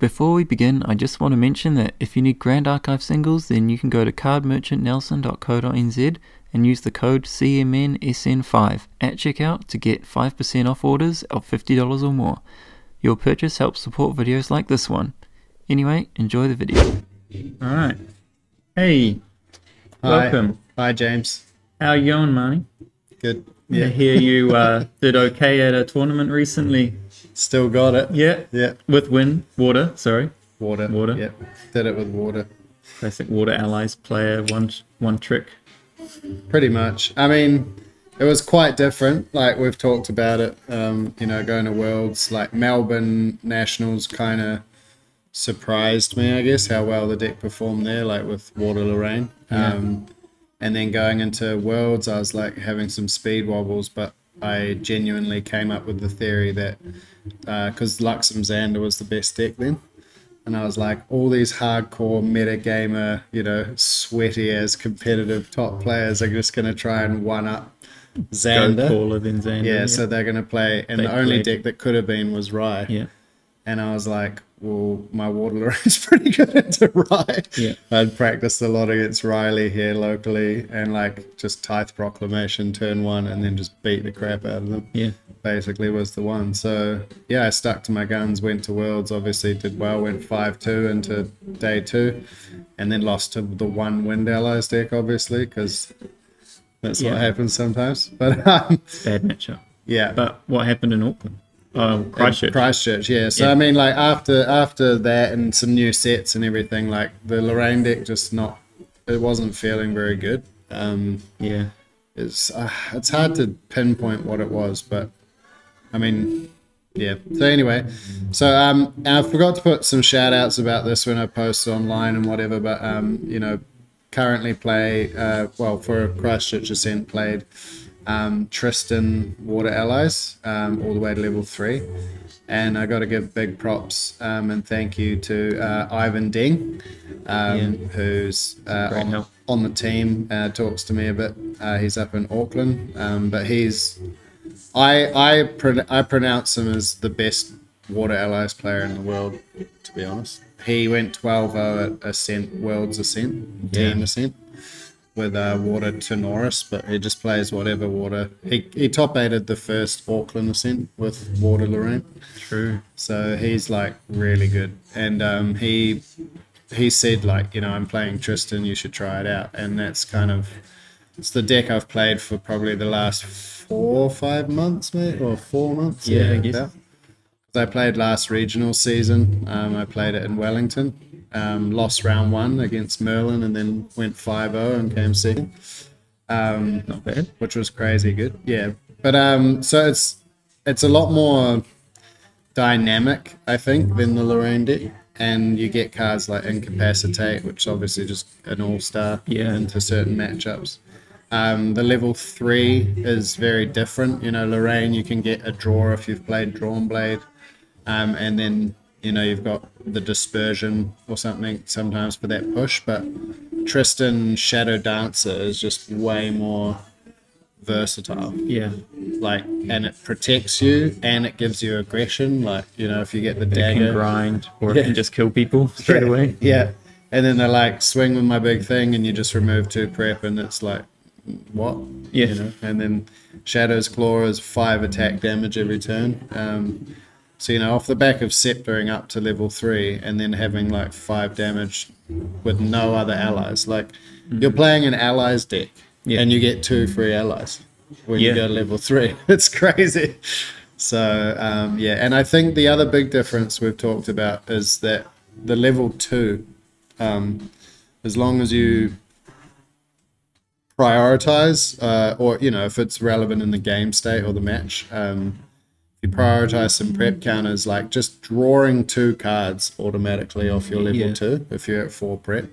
Before we begin, I just want to mention that if you need Grand Archive singles, then you can go to cardmerchantnelson.co.nz and use the code CMNSN5 at checkout to get 5% off orders of $50 or more. Your purchase helps support videos like this one. Anyway, enjoy the video. Alright. Hey. Hi. Welcome. Hi, James. How you going, Mani? Good. Yeah. I hear you did okay at a tournament recently. Still got it. Yeah. Yeah. With Water. Water. Yeah. Did it with Water. Classic Water Allies player, one trick. Pretty much. I mean, it was quite different. Like, we've talked about it, you know, going to Worlds, like Melbourne Nationals kind of surprised me, I guess, how well the deck performed there, like with Water Lorraine. Yeah. And then going into Worlds, I was like having some speed wobbles, but I genuinely came up with the theory that because Luxem Xander was the best deck then, and I was like, all these hardcore metagamer, you know, sweaty as competitive top players are just going to try and one up Xander. Go taller than Xander. Yeah, yeah, so they're going to play, and the only deck that could have been was Rai. Yeah. And I was like, well, my Water Lorraine's pretty good into Rai. Yeah. I'd practiced a lot against Riley here locally, and like just Tithe Proclamation turn one and then just beat the crap out of them. Yeah. Basically was the one. So yeah, I stuck to my guns, went to Worlds, obviously did well, went 5-2 into day two, and then lost to the one Wind Allies deck, obviously, because that's what happens sometimes. But bad matchup. Yeah. But what happened in Auckland? Christchurch, yeah. So yeah. I mean, like after that and some new sets and everything, like the Lorraine deck just wasn't feeling very good. Yeah, it's hard to pinpoint what it was, but I mean, yeah. So anyway, so I forgot to put some shout outs about this when I posted online and whatever, but you know, currently play well for Christchurch Ascent played. Tristan Water Allies all the way to level 3, and I got to give big props and thank you to Ivan Ding, who's on the team, talks to me a bit. He's up in Auckland, but he's I pronounce him as the best Water Allies player in the world, to be honest. He went 12-0 at Ascent, World's Ascent, Team Ascent, with Water Tenoris, but he just plays whatever Water. He top-aided the first Auckland Ascent with Water Lorraine. True. So he's like really good, and he said, like, you know, I'm playing Tristan, you should try it out, and that's kind of, it's the deck I've played for probably the last 4 or 5 months, mate, or 4 months. Yeah, I guess. I played last regional season. I played it in Wellington. Lost round 1 against Merlin, and then went 5-0 and came second. Not bad. Which was crazy good. Yeah, but so it's a lot more dynamic, I think, than the Lorraine deck, and you get cards like Incapacitate, which is obviously just an all-star into certain matchups. The level 3 is very different. You know, Lorraine, you can get a draw if you've played Drawn Blade. And then, you know, you've got the dispersion or something sometimes for that push, but Tristan Shadow Dancer is just way more versatile. Yeah. Like, and it protects you and it gives you aggression. Like, you know, if you get the dagger, it can grind, or it can just kill people straight away. Yeah. And then they're like, swing with my big thing, and you just remove 2 prep, and it's like, what? Yeah. You know? And then Shadow's Claw is 5 attack damage every turn. So, you know, off the back of Sceptering up to level 3 and then having like 5 damage with no other allies. Like, you're playing an allies deck and you get 2 free allies when you go to level 3. It's crazy. So, yeah. And I think the other big difference we've talked about is that the level 2, as long as you prioritize, or, you know, if it's relevant in the game state or the match, you prioritize some prep counters, like just drawing 2 cards automatically off your level 2 if you're at 4 prep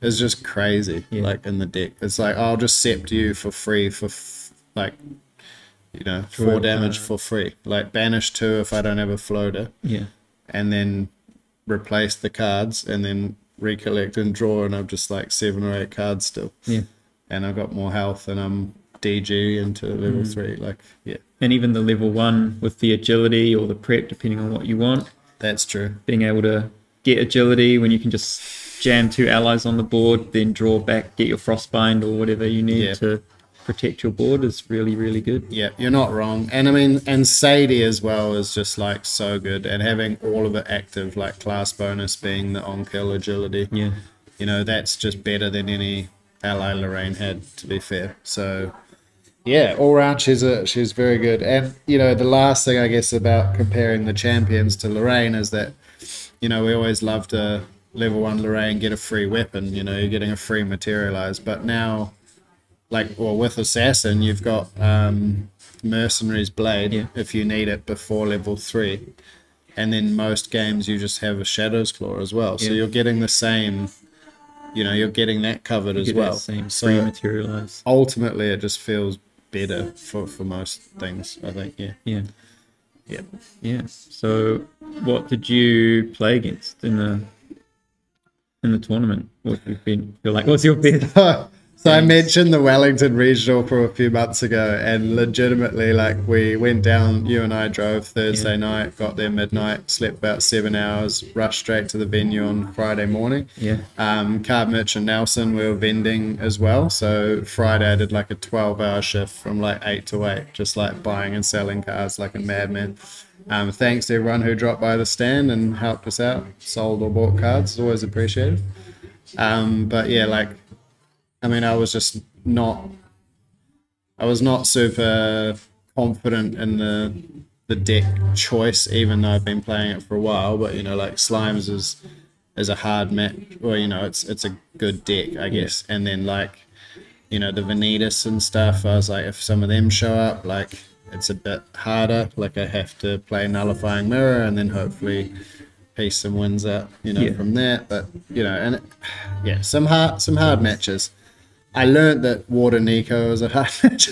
is just crazy. Like, in the deck, it's like, I'll just sept you for free for like, you know, 4 damage for free, like banish 2 if I don't have a floater, and then replace the cards and then recollect and draw, and I've just like 7 or 8 cards still, and I've got more health, and I'm DG into level 3, like, and even the level 1 with the agility or the prep, depending on what you want, That's true. Being able to get agility when you can just jam two allies on the board, then draw back, get your Frostbind or whatever you need to protect your board is really, really good. Yeah, you're not wrong. And I mean, and Sadie as well is just like so good, and having all of it active, like class bonus being the on-kill agility. Yeah. You know, that's just better than any ally Lorraine had, to be fair. So yeah, all round she's very good. And you know, the last thing I guess about comparing the champions to Lorraine is that, you know, we always love to level 1 Lorraine get a free weapon, you know, you're getting a free materialize. But now, like, well, with Assassin, you've got Mercenary's Blade if you need it before level 3. And then most games you just have a Shadow's Claw as well. So you're getting the same, you know, you're getting that covered as well. Same free materialize. Ultimately, it just feels better for most things, I think, Yeah. So what did you play against in the tournament? What you've been, you're like, what's your best? So I mentioned the Wellington Regional from a few months ago, and legitimately, like, we went down, you and I drove Thursday night, got there midnight, slept about 7 hours, rushed straight to the venue on Friday morning. Yeah. Card Merchant Nelson, we were vending as well. So Friday I did like a 12-hour shift from like 8 to 8, just like buying and selling cards like a madman. Thanks to everyone who dropped by the stand and helped us out, sold or bought cards. It's always appreciated. But yeah, like, I mean, I was not super confident in the deck choice, even though I've been playing it for a while. But you know, like, Slimes is a hard match, or you know, it's a good deck, I guess. And then, like, you know, the Vanitas and stuff, I was like, if some of them show up, like, it's a bit harder. Like, I have to play Nullifying Mirror and then hopefully piece some wins out, you know, from that. But you know, and some hard matches. I learned that Water Nico is a hard match.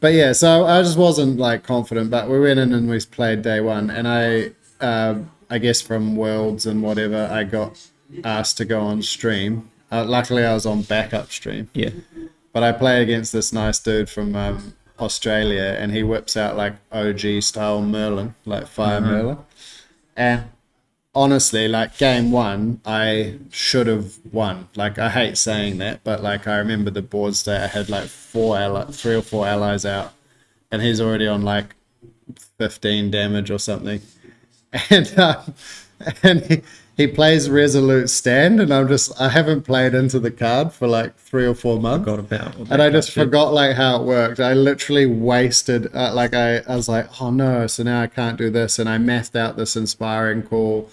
But yeah, so I just wasn't like confident. But we went in and we played day one, and I guess from Worlds and whatever, I got asked to go on stream. Luckily, I was on backup stream. Yeah. But I play against this nice dude from Australia, and he whips out like OG style Merlin, like Fire Merlin. And honestly, like, game one, I should have won. Like, I hate saying that, but like, I remember the board state. I had like three or four allies out, and he's already on like 15 damage or something. And he plays Resolute Stand, and I haven't played into the card for like 3 or 4 months. I just forgot like how it worked. I literally wasted, I was like, oh no, so now I can't do this. And I mathed out this Inspiring Call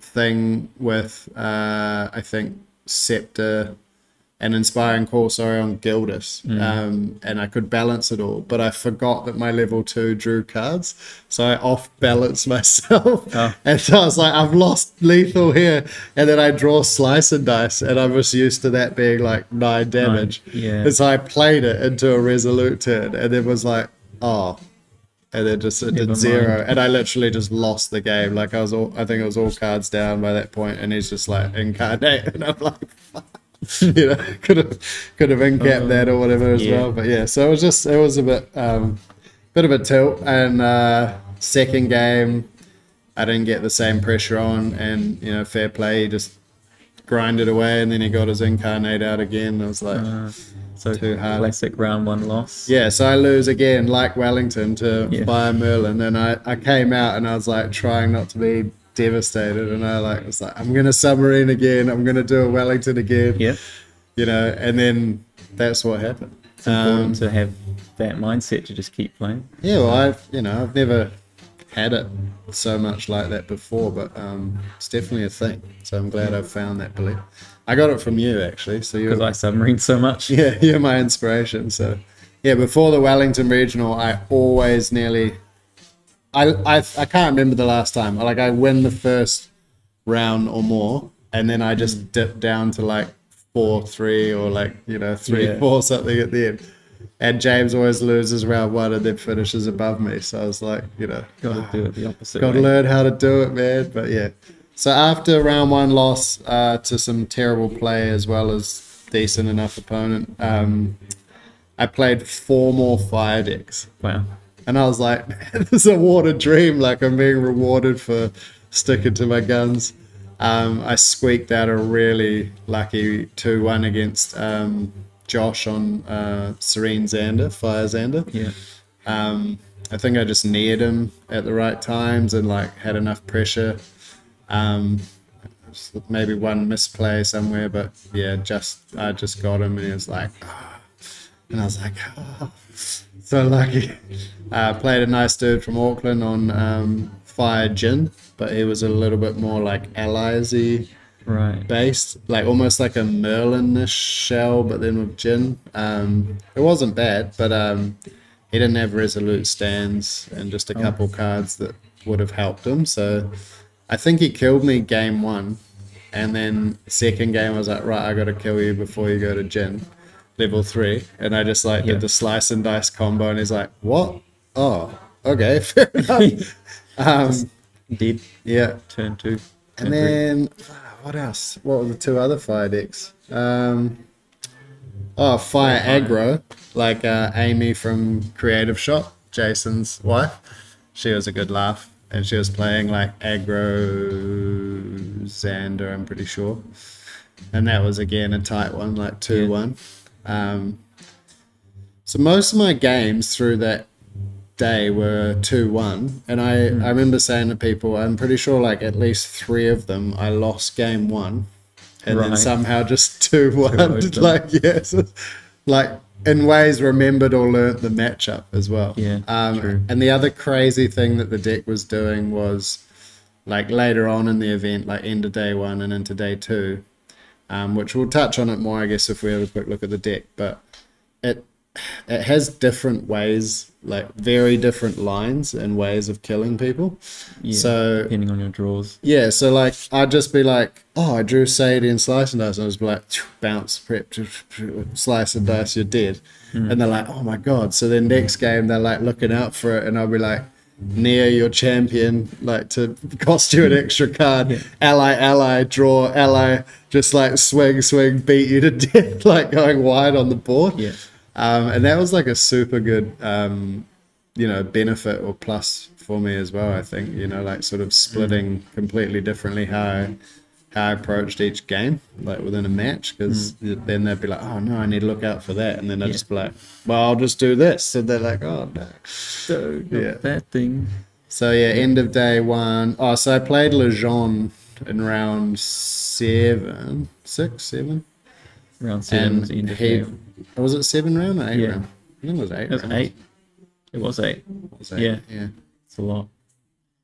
thing with, I think, Scepter and Inspiring Call, sorry, on Gildas. And I could balance it all, but I forgot that my level 2 drew cards, so I off-balanced myself. And so I was like, I've lost lethal here, and then I draw Slice and Dice, and I was used to that being like 9 damage. And so I played it into a Resolute turn, and it was like, oh, and then just it did 0, and I literally just lost the game. Like, I think it was all cards down by that point, and he's just like, incarnate, and I'm like, fuck. You know, could have incapped that or whatever as well. But yeah, so it was a bit of a tilt. And second game, I didn't get the same pressure on, and you know, fair play, he just grinded away, and then he got his incarnate out again. I was like, so too hard. Classic round one loss. Yeah, so I lose again, like Wellington, to Fire Merlin, and I came out and I was like trying not to be devastated, and I was like, I'm gonna submarine again, I'm gonna do a Wellington again, you know, and then that's what happened. It's important to have that mindset to just keep playing. Well, I've never had it so much like that before, but it's definitely a thing, so I'm glad I've found that belief. I got it from you, actually, so because I submarine so much. You're my inspiration. So yeah, before the Wellington Regional, I always nearly, I can't remember the last time. Like, I win the first round or more, and then I just dip down to like 4-3 or like, you know, 3-4 something at the end. And James always loses round one and then finishes above me. So I was like, you know, gotta do it the opposite. Gotta learn how to do it, man. But yeah. So after round one loss to some terrible play as well as decent enough opponent, I played 4 more fire decks. Wow. And I was like, man, this is a water dream. Like, I'm being rewarded for sticking to my guns. I squeaked out a really lucky 2-1 against Josh on Serene Zander, Fire Zander. Yeah. I think I just neared him at the right times and like had enough pressure. Maybe one misplay somewhere, but yeah, I just got him and he was like, oh. And I was like, oh, so lucky. Played a nice dude from Auckland on Fire Jin, but he was a little bit more like allies-y based, like almost like a Merlin-ish shell, but then with Jin. It wasn't bad, but he didn't have Resolute Stands and just a couple cards that would have helped him. So I think he killed me game one, and then second game I was like, right, I got to kill you before you go to Jin, level 3. And I just like did the Slice and Dice combo, and he's like, what? Oh, okay, fair enough. Dead. Yeah. Turn 2. Turn and then, 3. What else? What were the 2 other fire decks? Oh, fire aggro. Like Amy from Creative Shop, Jason's wife. She was a good laugh. And she was playing like aggro Xander, I'm pretty sure. And that was, again, a tight one, like 2-1. Yeah. So most of my games through that day were 2-1, and I remember saying to people, I'm pretty sure like at least 3 of them I lost game 1, and then somehow just 2-1, like so, like in ways remembered or learnt the matchup as well. True. And the other crazy thing that the deck was doing was like later on in the event, like end of day 1 and into day 2, which we'll touch on it more, I guess, if we have a quick look at the deck, but it has different ways, like very different lines and ways of killing people. Yeah, so depending on your draws. Yeah, so like I'd just be like, oh, I drew Sadie and Slice and Dice, and I was like, bounce, prep, Slice and Dice, you're dead. And they're like, oh my god. So then next game they're like looking out for it, and I'll be like, near your champion, like to cost you an extra card, ally, draw, ally, just like swing, beat you to death, like going wide on the board. And that was like a super good, you know, benefit or plus for me as well, I think, you know, like sort of splitting completely differently how I approached each game, like within a match, because then they'd be like, oh no, I need to look out for that. And then I'd just be like, well, I'll just do this. And they're like, oh no. So that thing. So yeah, end of day 1. Oh, so I played Lejeune in round 7, 6, 7. Round 7 was the end of day. Was it 7 round or 8 round? I think it was 8 rounds. It was eight. Yeah. It's a lot.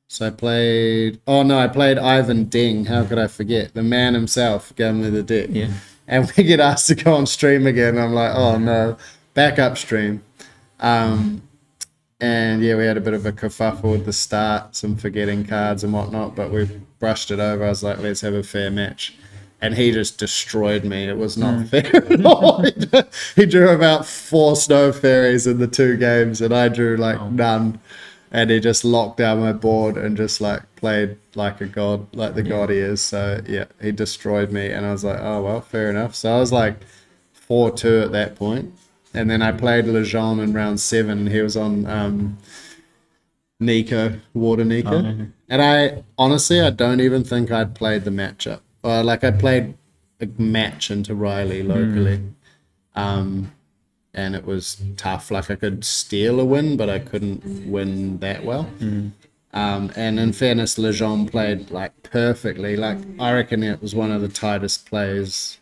So I played... Oh, no, I played Ivan Ding. How could I forget? The man himself gave me the deck. Yeah. And we get asked to go on stream again. I'm like, oh, no. Back up stream. And, yeah, we had a bit of a kerfuffle at the start, some forgetting cards and whatnot, but we brushed it over. I was like, let's have a fair match. And he just destroyed me. It was not fair at all. He drew about 4 snow fairies in the 2 games, and I drew like none. And he just locked down my board and just like played like a god, like the god he is. So yeah, he destroyed me, and I was like, oh well, fair enough. So I was like 4-2 at that point. And then I played Lejeune in round 7, and he was on Nika, Water Nika. And I honestly, I don't even think I'd played the matchup. Like I played a match into Riley locally, and it was tough. Like I could steal a win, but I couldn't win that well. And in fairness, Lejeune played like perfectly. Like I reckon it was one of the tightest players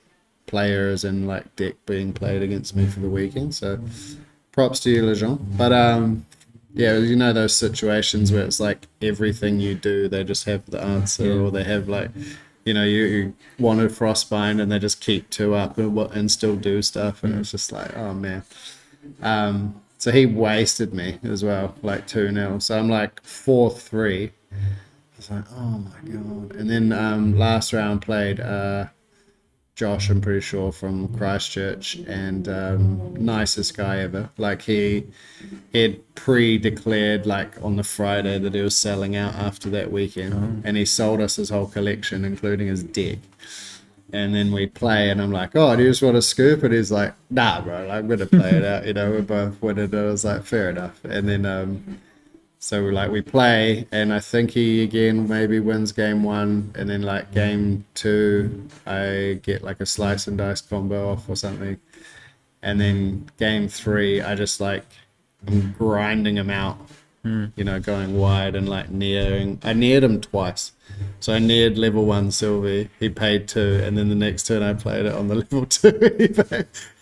in like deck being played against me for the weekend. So props to you, Lejeune. But yeah, you know those situations where it's like everything you do, they just have the answer, or they have like. You know, you wanted Frostbind and they just keep 2 up and still do stuff. And it's just like, oh, man. So he wasted me as well, like 2-0. So I'm like 4-3. I was like, oh, my God. And then last round played Josh, I'm pretty sure, from Christchurch. And nicest guy ever. Like he had pre-declared like on the Friday that he was selling out after that weekend, and he sold us his whole collection, including his deck. and then we play, and I'm like, oh, do you just want to scoop? And he's like, nah, bro, like, I'm going to play it out, you know, we're both winning. And I was like, fair enough. And then, so we play, and I think he again maybe wins game one, and then like game two, I get like a slice and dice combo off or something. And then game three, I just like, I'm grinding him out, you know, going wide and like nearing. I neared him twice. So I neared level one Sylvie, he paid two, and then the next turn I played it on the level two.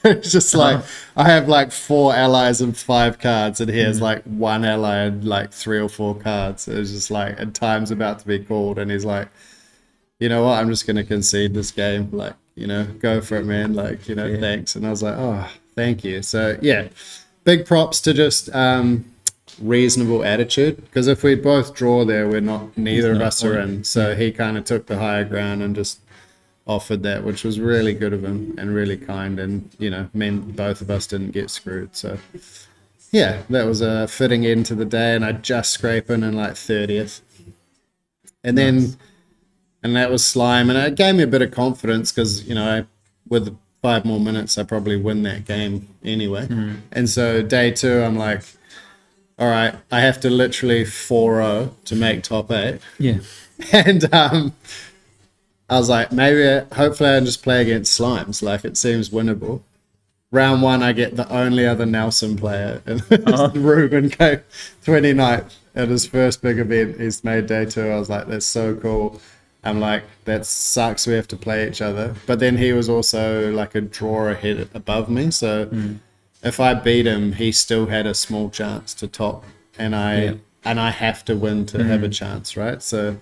It's just like, I have like 4 allies and 5 cards, and he has like 1 ally and like 3 or 4 cards. It's just like, and time's about to be called, and he's like, you know what, I'm just going to concede this game. Like, you know, go for it, man. Like, you know, thanks. And I was like, oh, thank you. So yeah, big props to just reasonable attitude, because if we both draw there, we're not, neither of us are in. So he kind of took the higher ground and just offered that, which was really good of him and really kind, and you know, meant both of us didn't get screwed. So yeah, that was a fitting end to the day, and I just scrape in like 30th, and then and that was slime, and it gave me a bit of confidence, because you know, with 5 more minutes I probably win that game anyway. And so day two, I'm like, all right, I have to literally 4-0 to make top 8. Yeah. And I was like, maybe, hopefully I just play against slimes. Like, it seems winnable. Round one, I get the only other Nelson player. And Ruben came 29th at his first big event. He's made day two. I was like, that's so cool. I'm like, that sucks. We have to play each other. But then he was also like a draw ahead above me. So... if I beat him, he still had a small chance to top, and I have to win to have a chance, right? So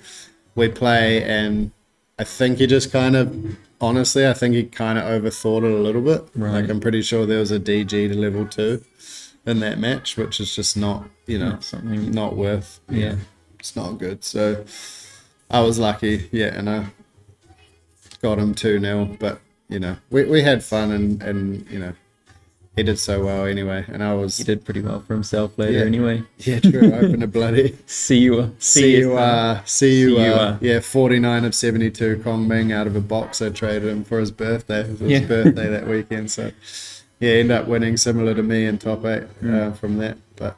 we play, and I think he just kind of, honestly, I think he kind of overthought it a little bit. Right. Like, I'm pretty sure there was a DG to level 2 in that match, which is just not, you know, something not worth. Yeah, it's not good. So I was lucky, and I got him 2-0. But you know, we had fun, and you know. He did so well anyway, and I was... He did pretty well for himself later anyway. Yeah, true. Open a bloody... C-U-R. Yeah, 49 of 72 Kong Ming out of a box I traded him for his birthday. It was his birthday that weekend, so... Yeah, end up winning similar to me in top 8 from that. But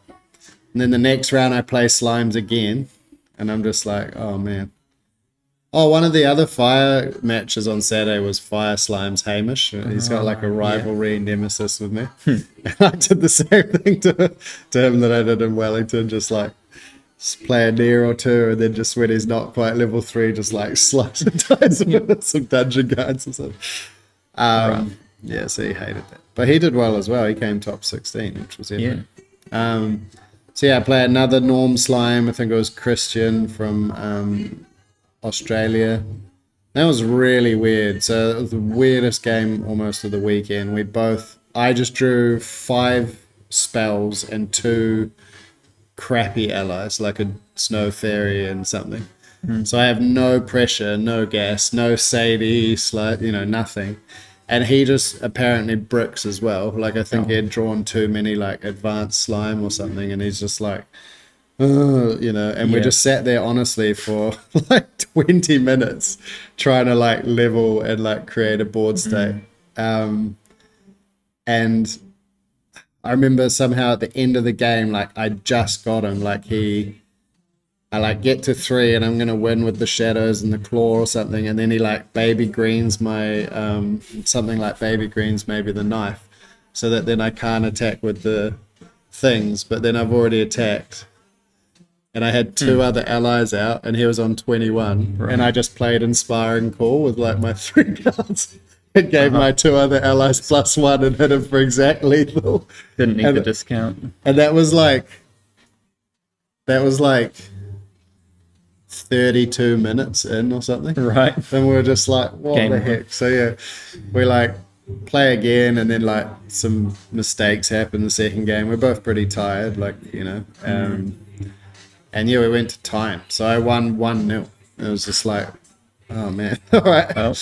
and then the next round I play slimes again, and I'm just like, oh, man. Oh, one of the other fire matches on Saturday was Fire Slimes Hamish. He's got like a rivalry nemesis with me. I did the same thing to him that I did in Wellington, just like play a near or two, and then just when he's not quite level 3, just like slice and dice with some dungeon guides or something. Yeah, so he hated that. But he did well as well. He came top 16, which was epic. So yeah, I play another Norm Slime. I think it was Christian from... Australia. That was really weird. So it was the weirdest game almost of the weekend. We both, I just drew 5 spells and 2 crappy allies, like a snow fairy and something. So I have no pressure, no gas, no Sadie, you know, nothing. And he just apparently bricks as well. Like, I think he had drawn too many like advanced slime or something, and he's just like, you know, and we just sat there honestly for like 20 minutes trying to like level and like create a board state. And I remember somehow at the end of the game, like I just got him, like I like get to 3 and I'm gonna win with the shadows and the claw or something, and then he like baby greens my something like baby greens maybe the knife, so that then I can't attack with the things, but then I've already attacked. And I had 2 other allies out, and he was on 21. Right. And I just played Inspiring Call with like my 3 cards. It gave my 2 other allies +1 and hit him for exact lethal. Didn't need the discount. And that was like 32 minutes in or something. Right. And we were just like, what the heck? So yeah, we like play again, and then like some mistakes happen the second game. We're both pretty tired, like, you know. And yeah, we went to time. So I won 1-0. It was just like, oh man, all right. Well.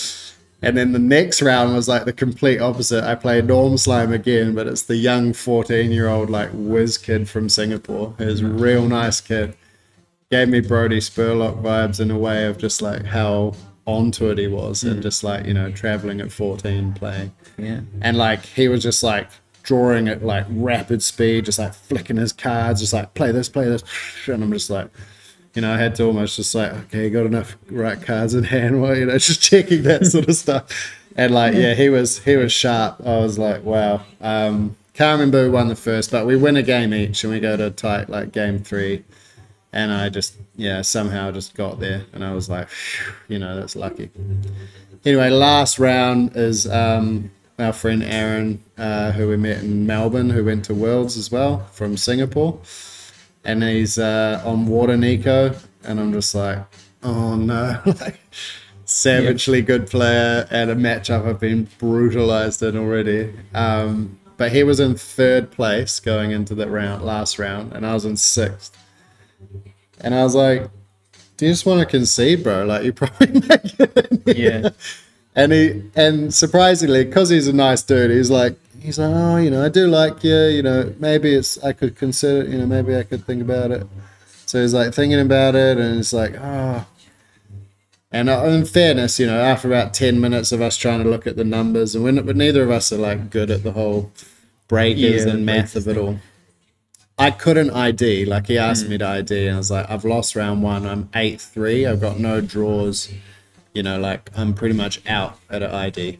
And then the next round was like the complete opposite. I played Norm Slime again, but it's the young 14-year-old like whiz kid from Singapore. He was a real nice kid. Gave me Brodie Spurlock vibes in a way of just like how onto it he was, and just like, you know, traveling at 14 playing. Yeah. And like he was just like drawing at like rapid speed, just like flicking his cards, just like play this, and I'm just like, you know, I had to almost just like, okay, got enough right cards in hand, well, you know, just checking that sort of stuff. And like, yeah, he was sharp. I was like, wow. Can't remember who won the first, but we win a game each and we go to tight like game three. And I just, yeah, somehow just got there. And I was like, you know, that's lucky. Anyway, last round is our friend Aaron, who we met in Melbourne, who went to Worlds as well from Singapore. And he's on Water Nico. And I'm just like, oh no. Like, savagely good player at a matchup I've been brutalized in already. But he was in third place going into that round, last round, and I was in sixth. And I was like, do you just want to concede, bro? Like, you probably make it. Yeah. And surprisingly, because he's a nice dude, he's like, oh, you know, I do like you, you know, maybe it's, I could consider, you know, maybe I could think about it. So he's like thinking about it, and it's like, oh. And in fairness, you know, after about 10 minutes of us trying to look at the numbers, and but neither of us are like good at the whole breakers and math of it all. I couldn't ID. Like, he asked me to ID, and I was like, I've lost round one. I'm 8-3. I've got no draws. You know, like, I'm pretty much out at an ID.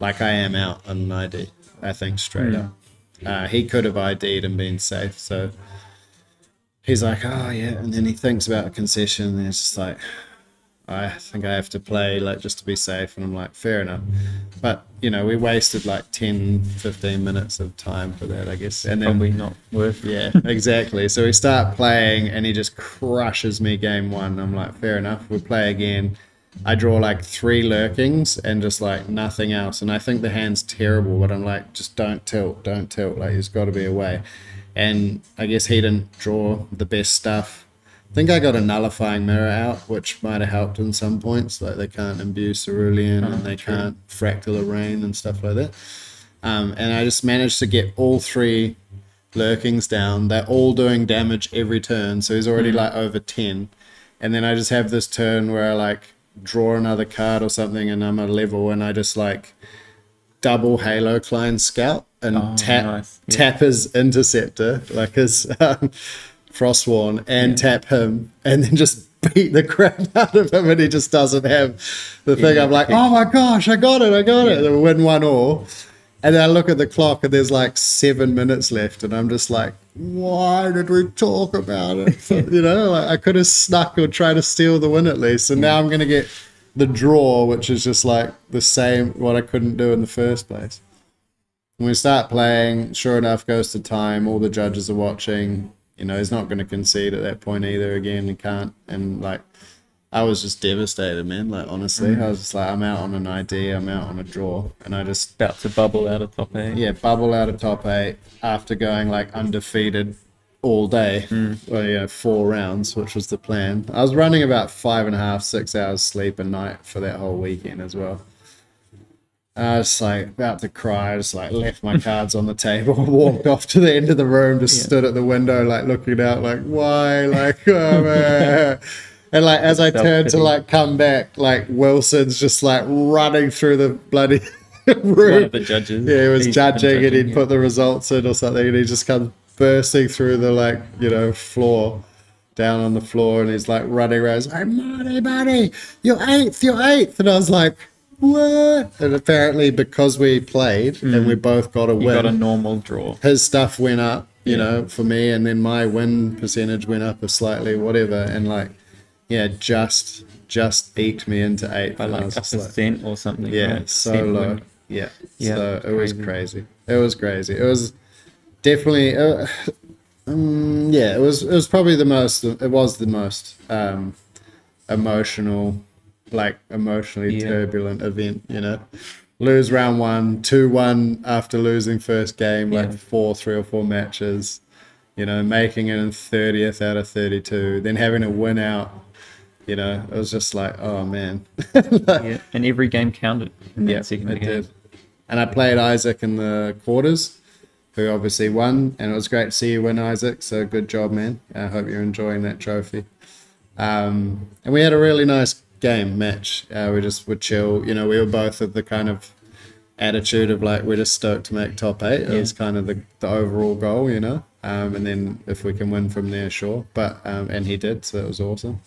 Like, I am out on an ID, I think, straight up. He could have ID'd and been safe. So he's like, oh, yeah. And then he thinks about a concession, and it's just like, I think I have to play, like, just to be safe. And I'm like, fair enough. But, you know, we wasted like 10, 15 minutes of time for that, I guess. And then, probably not worth it. Yeah, exactly. So we start playing, and he just crushes me game one. I'm like, fair enough. We play again. I draw like 3 lurkings and just like nothing else. And I think the hand's terrible, but I'm like, just don't tilt, don't tilt. Like, there's got to be a way. And I guess he didn't draw the best stuff. I think I got a Nullifying Mirror out, which might have helped in some points. Like, they can't imbue Cerulean, and they can't Fractal Rain and stuff like that. And I just managed to get all 3 lurkings down. They're all doing damage every turn, so he's already like over 10. And then I just have this turn where I like draw another card or something, and I'm a level, and I just like double Halo Klein Scout and tap his Interceptor, like his... Frostborn, and tap him, and then just beat the crap out of him, and he just doesn't have the thing. I'm like, oh my gosh, I got it. They win 1-1. And then I look at the clock, and there's like 7 minutes left, and I'm just like, why did we talk about it? So, you know, like, I could have snuck or tried to steal the win at least. And now I'm going to get the draw, which is just like the same, what I couldn't do in the first place. When we start playing, sure enough, goes to time, all the judges are watching. You know, he's not going to concede at that point either. Again, he can't. And, like, I was just devastated, man. Like, honestly, I was just like, I'm out on an ID. I'm out on a draw. And I just... About to bubble out of top 8. Yeah, bubble out of top 8 after going, like, undefeated all day. Well, you know, 4 rounds, which was the plan. I was running about 5.5, 6 hours sleep a night for that whole weekend as well. I was like about to cry. I just like left my cards on the table, walked off to the end of the room, just stood at the window, like looking out, like why, like oh man. And like as I turned to like come back, like Wilson's just like running through the bloody room. One of the judges. Yeah, he was judging, and he'd put the results in or something, and he just comes bursting through the like, you know, floor. Down on the floor, and he's like running around. He's like, Marty, you're eighth, and I was like, what? And apparently because we played and we both got a win, got a normal draw, his stuff went up, you know, for me, and then my win percentage went up a slightly whatever, and like, yeah, just eked me into 8th by like a percent or something. Yeah, right? So low win. Yeah, so it was crazy. It was definitely yeah, it was probably the most emotional, like emotionally turbulent event, you know. Lose round one, 2-1 after losing first game, like 3 or 4 matches, you know, making it in 30th out of 32, then having a win out, you know. It was just like, oh man. And every game counted in that second game. Did. And I played Isaac in the quarters, who obviously won, and it was great to see you win, Isaac, so good job, man. I hope you're enjoying that trophy. And we had a really nice game, match. We're chill. You know, we were both of the kind of attitude of like, we're just stoked to make top 8. Yeah. It was kind of the overall goal, you know. And then if we can win from there, sure. But and he did, so it was awesome.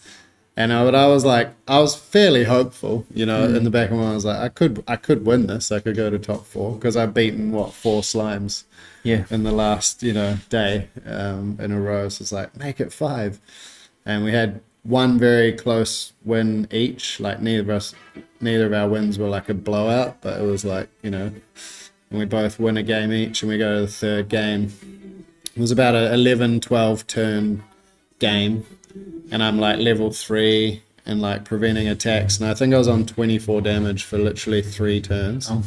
And I was like, I was fairly hopeful, you know, in the back of my mind. I was like, I could win this. I could go to top 4 because I've beaten what 4 slimes, yeah, in the last, you know, day in a row. So it's like, make it 5, and we had one very close win each. Like neither of our wins were like a blowout, but it was like, you know, and we both win a game each, and we go to the third game. It was about a 11-12 turn game. And I'm like level 3 and like preventing attacks, and I think I was on 24 damage for literally 3 turns. Oh.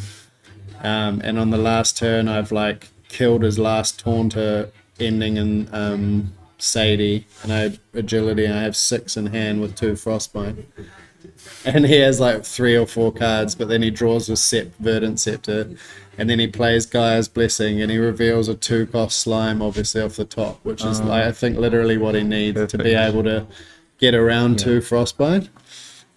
And on the last turn, I've like killed his last taunter, ending in Sadie, and I have agility, and I have 6 in hand with 2 frostbite. And he has like 3 or 4 cards, but then he draws with Verdant Scepter, and then he plays Gaia's Blessing, and he reveals a 2-cost slime, obviously, off the top, which is, like, I think, literally what he needs to be able to get around 2 Frostbind.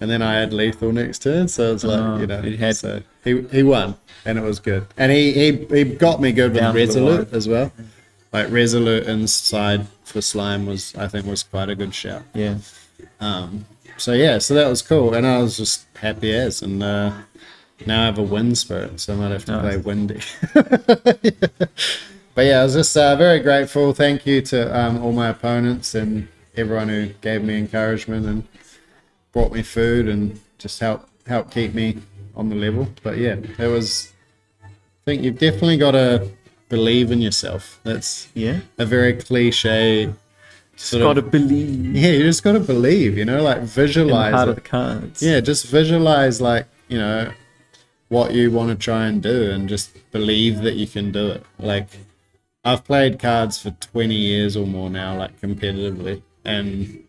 And then I had lethal next turn, so it's like, you know, so he won, and it was good. And he got me good with Resolute as well. Like, Resolute inside for slime was, I think, was quite a good shout. Yeah. So yeah, so that was cool, and I was just happy as, and now I have a wind spirit, so I might have to play windy. Yeah. But yeah, I was just very grateful. Thank you to all my opponents and everyone who gave me encouragement and brought me food and just help keep me on the level. But yeah, it was. I think you've definitely got to believe in yourself. That's a very cliche. Just gotta believe. Yeah, you just gotta believe, you know, like visualize in the heart of the cards. Yeah, just visualize, like, you know, what you want to try and do, and just believe that you can do it. Like, I've played cards for 20 years or more now, like competitively, and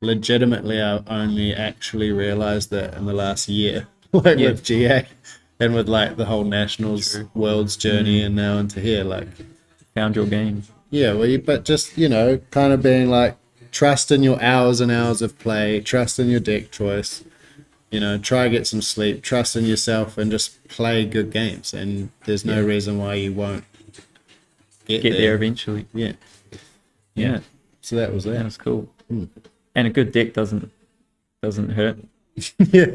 legitimately I've only actually realized that in the last year, like with GA and with like the whole Nationals World's journey and now into here, like found your game. Yeah, well, but just, you know, kind of being like, trust in your hours and hours of play, trust in your deck choice, you know, try get some sleep, trust in yourself, and just play good games. And there's no reason why you won't get there eventually. Yeah. Yeah. So that was that. That was cool. And a good deck doesn't hurt. Yeah.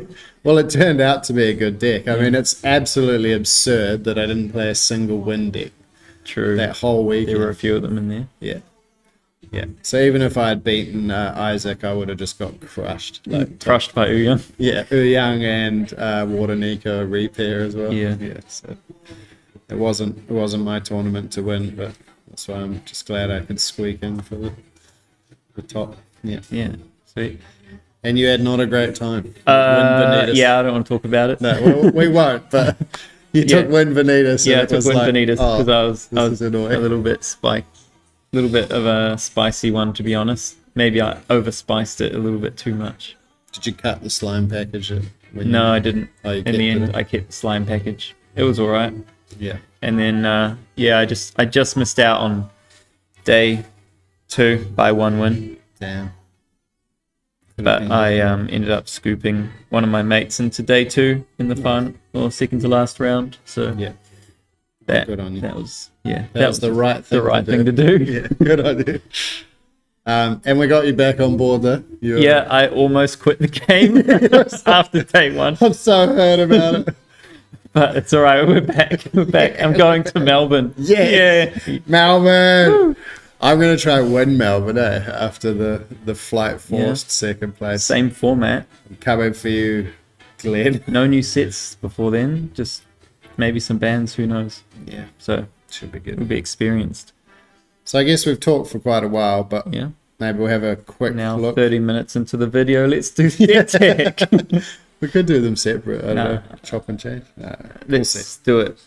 Well, it turned out to be a good deck. I mean, it's absolutely absurd that I didn't play a single win deck. True. That whole week there were a few of them in there. Yeah, yeah. So even if I had beaten Isaac, I would have just got crushed, like crushed by Uyang. Yeah, Uyang and Water Nika repair as well. Yeah, yeah. So it wasn't my tournament to win, but that's why I'm just glad I could squeak in for the top. Yeah, yeah. Sweet. And you had not a great time. Yeah, I don't want to talk about it. No, we won't. But. You took Win Vanitas. Yeah, I took Win Vanitas because I was a little bit of a spicy one, to be honest. Maybe I overspiced it a little bit too much. Did you cut the slime package? No, I didn't. Oh, in the end, I kept the slime package. It was all right. Yeah. And then, yeah, I just missed out on day 2 by 1 win. Damn. But I ended up scooping one of my mates into day 2 in the final or second to last round. So yeah, good on you. That was the right thing to do. Yeah, good on you. And we got you back on board though. I almost quit the game after day 1. I'm so hurt about it. But it's all right. We're back. We're back. I'm going to Melbourne. Yes. Yeah, Melbourne. Woo. I'm going to try win Melbourne, after the flight forced second place. Same format. Coming for you, Glenn. No new sets before then. Just maybe some bands, who knows. Yeah. So should be good. We'll be experienced. So I guess we've talked for quite a while, but maybe we'll have a quick look. 30 minutes into the video, let's do the attack. We could do them separate. I don't know. Chop and change. No, let's do it.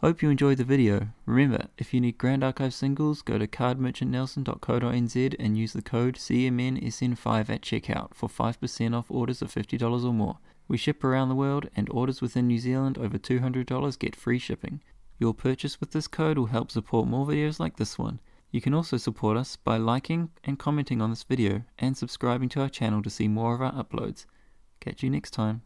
Hope you enjoyed the video. Remember, if you need Grand Archive singles, go to cardmerchantnelson.co.nz and use the code CMNSN5 at checkout for 5% off orders of $50 or more. We ship around the world, and orders within New Zealand over $200 get free shipping. Your purchase with this code will help support more videos like this one. You can also support us by liking and commenting on this video and subscribing to our channel to see more of our uploads. Catch you next time.